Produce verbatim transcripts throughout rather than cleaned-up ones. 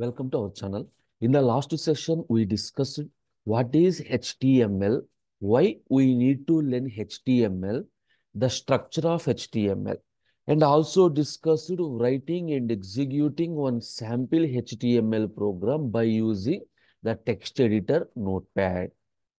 Welcome to our channel. In the last session, we discussed what is H T M L, why we need to learn H T M L, the structure of H T M L, and also discussed writing and executing one sample H T M L program by using the text editor Notepad.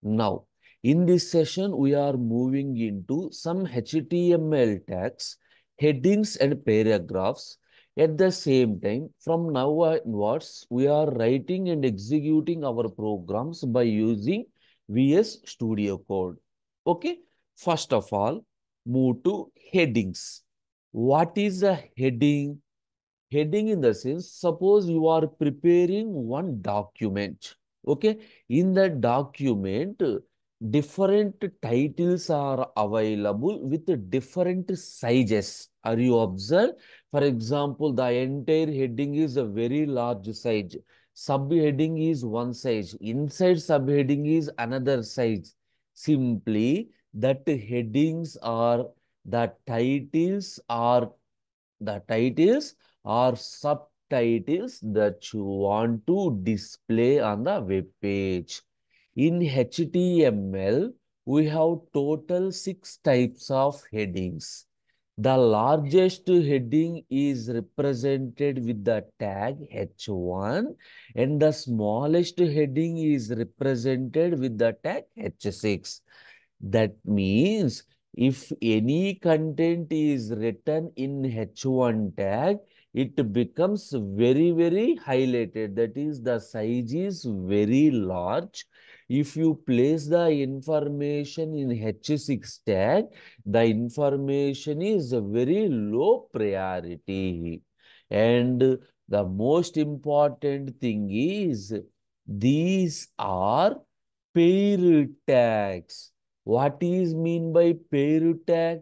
Now, in this session, we are moving into some H T M L tags, headings and paragraphs. At the same time, from now onwards, we are writing and executing our programs by using Visual Studio Code. Okay, first of all, move to headings. What is a heading? Heading in the sense, suppose you are preparing one document. Okay, in the document, different titles are available with different sizes. Are you observe? For example, the entire heading is a very large size. Subheading is one size. Inside subheading is another size. Simply that headings are the titles are the titles or subtitles that you want to display on the web page. In H T M L, we have total six types of headings. The largest heading is represented with the tag H one, and the smallest heading is represented with the tag H six. That means if any content is written in H one tag, it becomes very, very highlighted. That is, the size is very large. If you place the information in H six tag, the information is very low priority. And the most important thing is these are pair tags. What is mean by pair tag?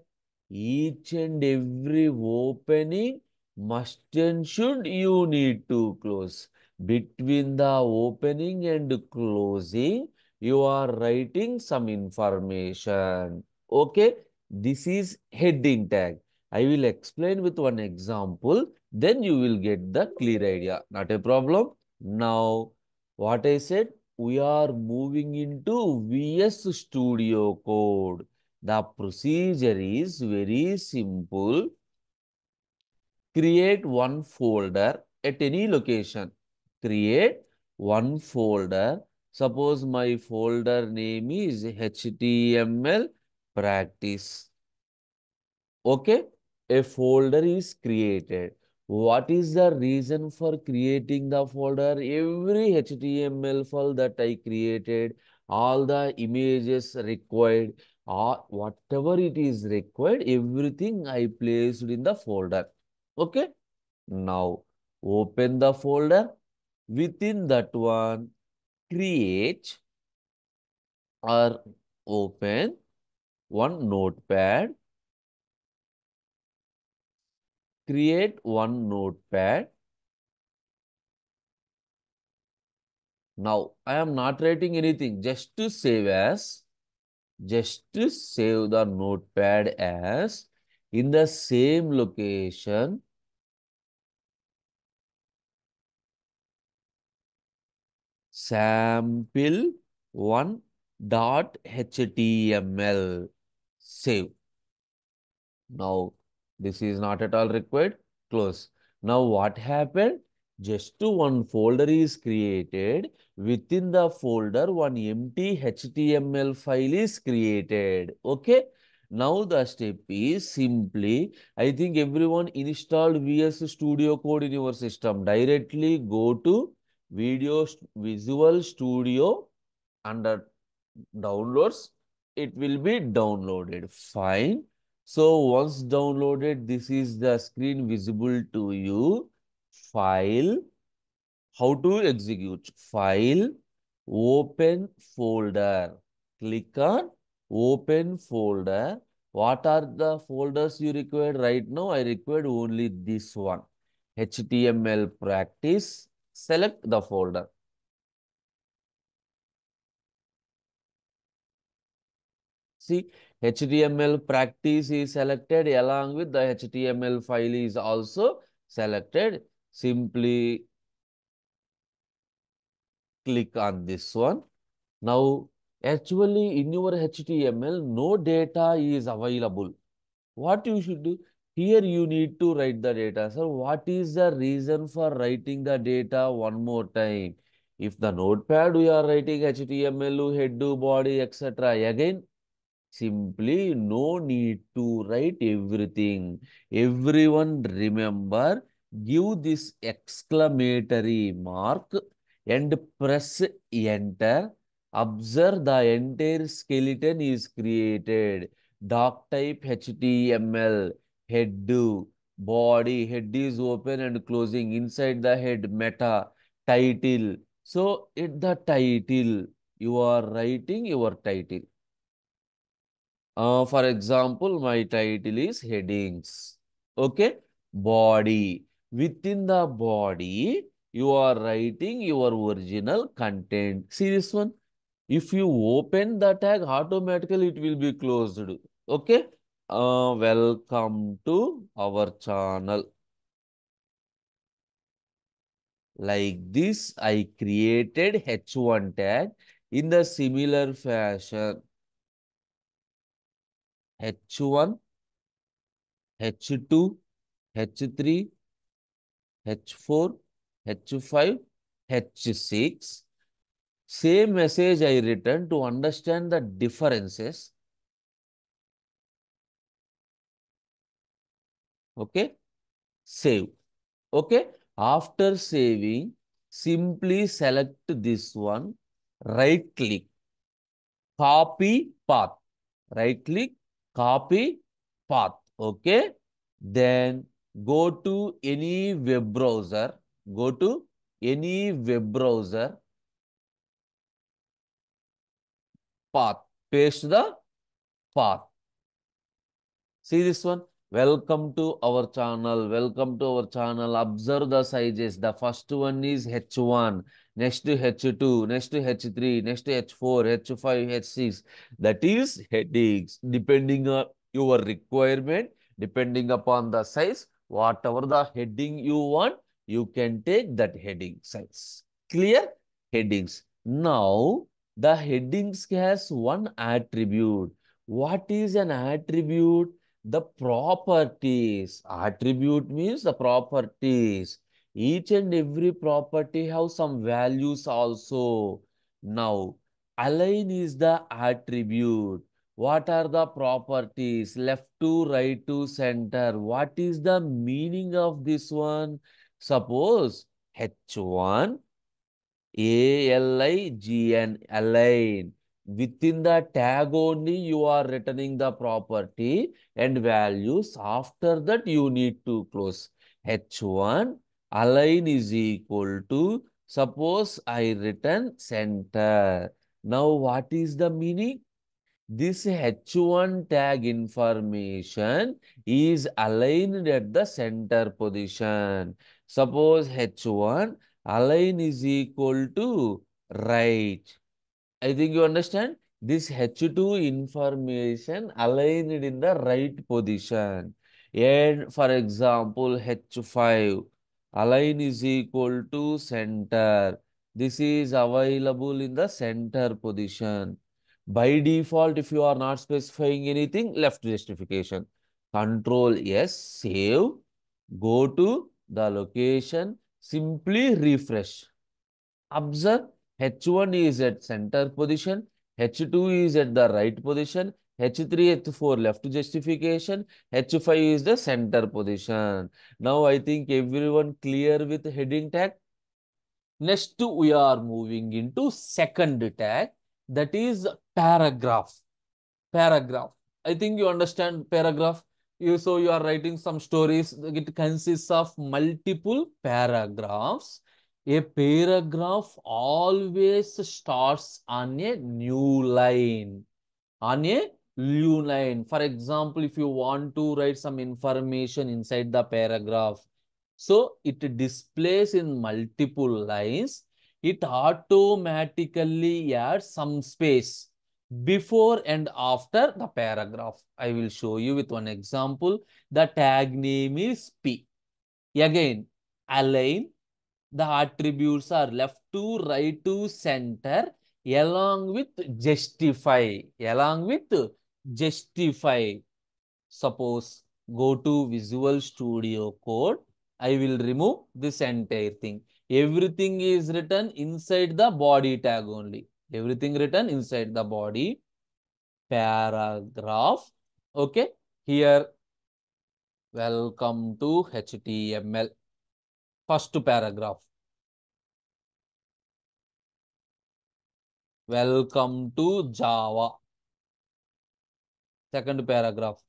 Each and every opening must and should you need to close. Between the opening and closing, you are writing some information. Okay, this is heading tag. I will explain with one example, then you will get the clear idea. Not a problem. Now, what I said, we are moving into Visual Studio Code. The procedure is very simple. Create one folder at any location. Create one folder. Suppose my folder name is H T M L practice. Okay, a folder is created. What is the reason for creating the folder? Every H T M L file that I created, all the images required, or whatever it is required, everything I placed in the folder. Okay, now open the folder. Within that one, create or open one notepad. Create one notepad. Now, I am not writing anything. Just to save as. Just to save the notepad as. In the same location. sample one dot H T M L. Save. Now, this is not at all required. Close. Now, what happened? Just one folder is created. Within the folder, one empty H T M L file is created. Okay. Now, the step is simply, I think everyone installed Visual Studio Code in your system. Directly go to Video Visual Studio under downloads, it will be downloaded. Fine. So once downloaded, this is the screen visible to you. File. How to execute? File. Open folder. Click on open folder. What are the folders you require right now? I required only this one. H T M L practice. Select the folder. See, H T M L practice is selected along with the H T M L file is also selected. Simply click on this one. Now, actually in your H T M L, no data is available. What you should do? Here you need to write the data. So what is the reason for writing the data one more time? If the notepad we are writing H T M L, head, body, et cetera. Again, simply no need to write everything. Everyone remember, give this exclamatory mark and press enter. Observe the entire skeleton is created. Doc type H T M L, head, body, head is open and closing, inside the head, meta, title. So it the title, you are writing your title. Uh, for example, my title is headings. Okay, body. Within the body, you are writing your original content. See this one? If you open the tag, automatically it will be closed. Okay. Uh, welcome to our channel. Like this, I created H one tag in the similar fashion. H one, H two, H three, H four, H five, H six. Same message I written to understand the differences. Okay. Save. Okay. After saving, simply select this one, right click, copy path, right click, copy path. Okay. Then go to any web browser, go to any web browser, path, paste the path. See this one. Welcome to our channel. Welcome to our channel. Observe the sizes. The first one is H one, next to H two, next to H three, next to H four, H five, H six. That is headings. Depending on your requirement, depending upon the size, whatever the heading you want, you can take that heading size. Clear? Headings. Now, the headings has one attribute. What is an attribute? The properties. Attribute means the properties. Each and every property have some values also. Now, align is the attribute. What are the properties? Left to right to center. What is the meaning of this one? Suppose H one, A L I G N, align. Within the tag only, you are returning the property and values. After that, you need to close. H one, align is equal to, suppose I return center. Now, what is the meaning? This H one tag information is aligned at the center position. Suppose H one, align is equal to right. I think you understand this H two information aligned in the right position. And for example, H five, align is equal to center. This is available in the center position. By default, if you are not specifying anything, left justification. Control S, save, go to the location, simply refresh. Observe. H one is at center position, H two is at the right position, H three, H four left justification, H five is the center position. Now I think everyone clear with heading tag. Next we are moving into second tag, that is paragraph. Paragraph. I think you understand paragraph. You, so you are writing some stories. It consists of multiple paragraphs. A paragraph always starts on a new line, on a new line. For example, if you want to write some information inside the paragraph, so it displays in multiple lines. It automatically adds some space before and after the paragraph. I will show you with one example. The tag name is P. Again, align. the attributes are left to right to center along with justify. Along with justify. Suppose go to Visual Studio Code. I will remove this entire thing. Everything is written inside the body tag only. Everything written inside the body paragraph. Okay. Here, welcome to H T M L. First paragraph. Welcome to Java. Second paragraph.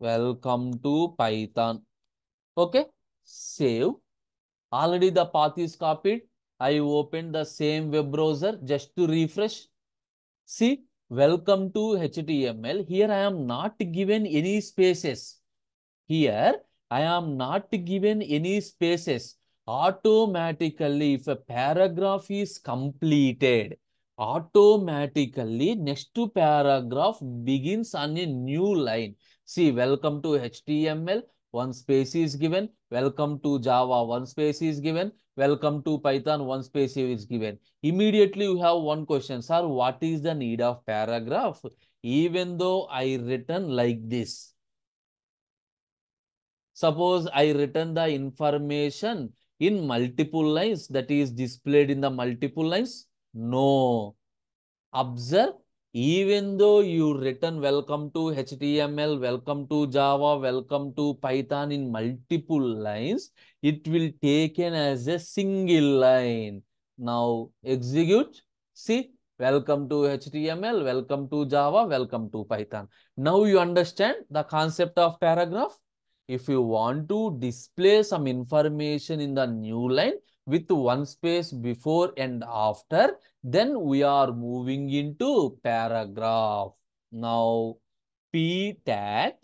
Welcome to Python. Okay. Save. Already the path is copied. I opened the same web browser just to refresh. See, welcome to H T M L. Here I am not given any spaces. Here I am not given any spaces. Automatically, if a paragraph is completed, automatically next to paragraph begins on a new line. See, welcome to H T M L. One space is given. Welcome to Java. One space is given. Welcome to Python. One space is given. Immediately you have one question, sir. What is the need of paragraph? Even though I written like this. Suppose I written the information in multiple lines that is displayed in the multiple lines. No. Observe. Even though you written welcome to H T M L, welcome to Java, welcome to Python in multiple lines, it will taken as a single line. Now execute. See, welcome to H T M L, welcome to Java, welcome to Python. Now you understand the concept of paragraph. If you want to display some information in the new line with one space before and after, then we are moving into paragraph. Now, P tag.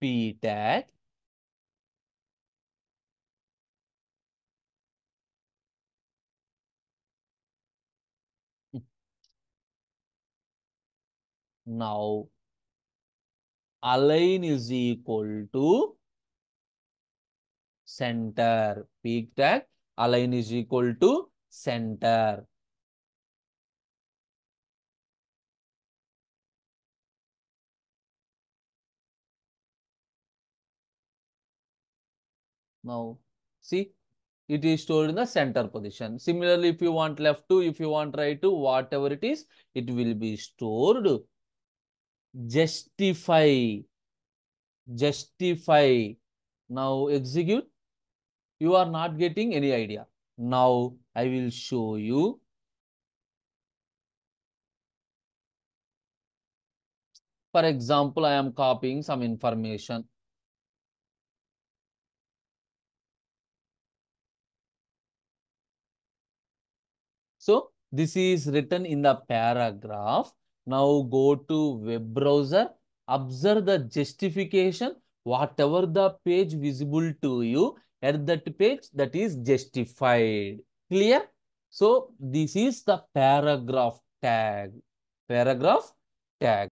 P tag. Now, align is equal to center. P tag align is equal to center. Now see, it is stored in the center position. Similarly, if you want left to, if you want right to, whatever it is, it will be stored. Justify. Justify. Now execute. You are not getting any idea. Now I will show you. For example, I am copying some information. So this is written in the paragraph. Now go to web browser. Observe the justification. Whatever the page visible to you, at that page, that is justified. Clear? So this is the paragraph tag. Paragraph tag.